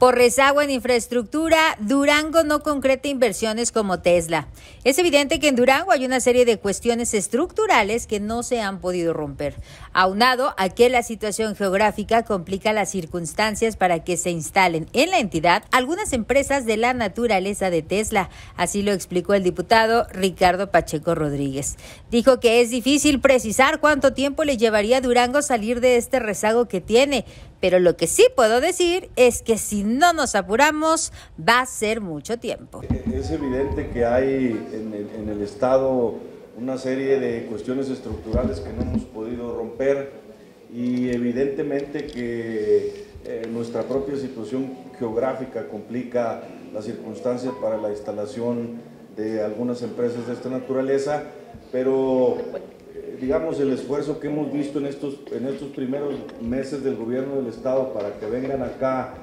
Por rezago en infraestructura, Durango no concreta inversiones como Tesla. Es evidente que en Durango hay una serie de cuestiones estructurales que no se han podido romper. Aunado a que la situación geográfica complica las circunstancias para que se instalen en la entidad algunas empresas de la naturaleza de Tesla. Así lo explicó el diputado Ricardo Pacheco Rodríguez. Dijo que es difícil precisar cuánto tiempo le llevaría a Durango salir de este rezago que tiene, pero lo que sí puedo decir es que si no nos apuramos, va a ser mucho tiempo. Es evidente que hay en el Estado una serie de cuestiones estructurales que no hemos podido romper, y evidentemente que nuestra propia situación geográfica complica las circunstancias para la instalación de algunas empresas de esta naturaleza, pero digamos, el esfuerzo que hemos visto en estos primeros meses del gobierno del Estado para que vengan acá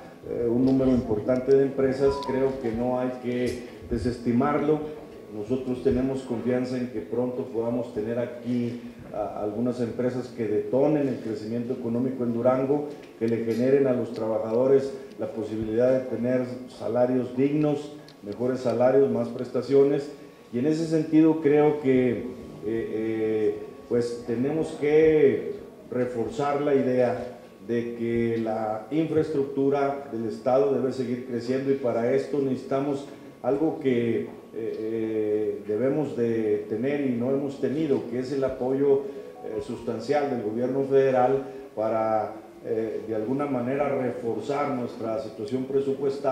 un número importante de empresas, creo que no hay que desestimarlo. Nosotros tenemos confianza en que pronto podamos tener aquí algunas empresas que detonen el crecimiento económico en Durango, que le generen a los trabajadores la posibilidad de tener salarios dignos, mejores salarios, más prestaciones, y en ese sentido creo que pues tenemos que reforzar la idea de que la infraestructura del Estado debe seguir creciendo, y para esto necesitamos algo que debemos de tener y no hemos tenido, que es el apoyo sustancial del gobierno federal para de alguna manera reforzar nuestra situación presupuestaria.